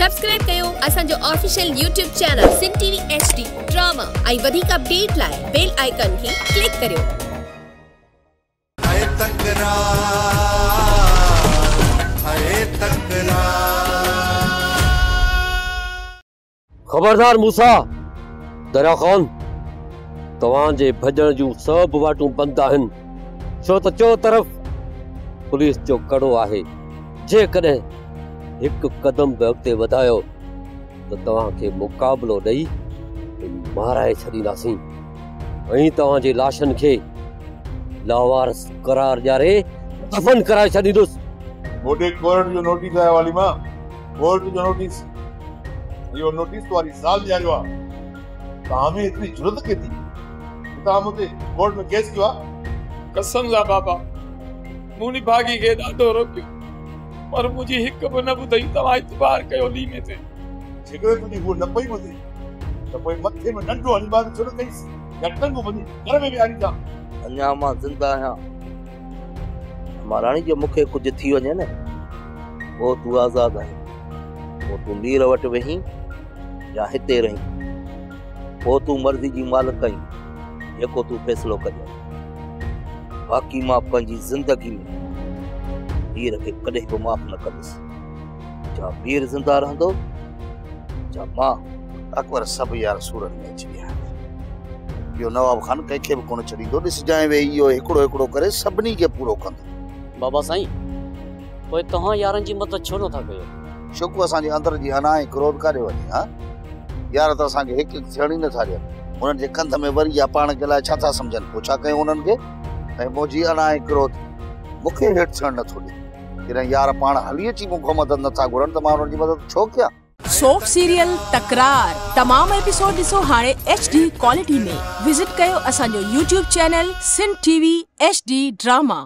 Subscribe कयो असा जो official YouTube channel Sindh TV HD drama आई वधिक अपडेट लाए बेल आइकन ही क्लिक करो। खबरदार मूसा दरिया खान तवां जे भजन जो सब वाटू बंद आन छो तो चो तरफ पुलिस जो कड़ो आहे जे कदे एक कदम बगते वधायो तो तवा के मुकाबलो दई माराए छदीदासी वही तवा जे लाशन के लावारस करार जारे दफन कराए छदीदुस। मोडे कोर्ट जो नोटिस आया वाली मां कोर्ट जो नोटिस यो नोटिस तो वाली साल जायो तामे इतनी जरूरत के थी तामते कोर्ट में केस किया। कसम ला बाबा मुनी भागी के दादो रोक पर मुझे हिक बि न बुधई तवा इतबार कयो ली में थे जेकर तुझी वो न पई बुधई त पई मथे में नंढो हली बात छोड़ कईस यटन को बनी घर में भी आनी जा अन्या मां जिंदा है महारानी जो मुखे कुछ थी वने न वो तू आजाद है वो तू मीर वट वही या हिते रही वो तू मर्जी जी मालिक कई एको तू फैसलो कर बाकी मां पंजी जिंदगी में वीर के कदे को माफ न करस जा वीर जिंदा रहंदो जा मां अकबर सब यार सूरत में छिया यो नवाब खान कके भी कोन छड़ी दो दिस जाए वे यो एकड़ो एकड़ो करे सबनी के पूरो कंद। बाबा साईं कोई तहां यारन जी मत छोनो था कयो शोक असा जे अंदर जी अनाए क्रोध काडे वनी हां यार त असा के एक एक छणी न थारे उन जे कंध में वरी या पाण के ला छाता समझन पूछा कय उनन के ए मोजी अनाए क्रोध मुखे हेड छण न थोड़ी यार पान हलिए ची मुखो मदद न था गुरन तमारो जी मदद छो क्या। सोफ सीरियल तकरार तमाम एपिसोड दिसो हाणे HD क्वालिटी में विजिट कयो असा जो YouTube channel Sindh TV HD drama.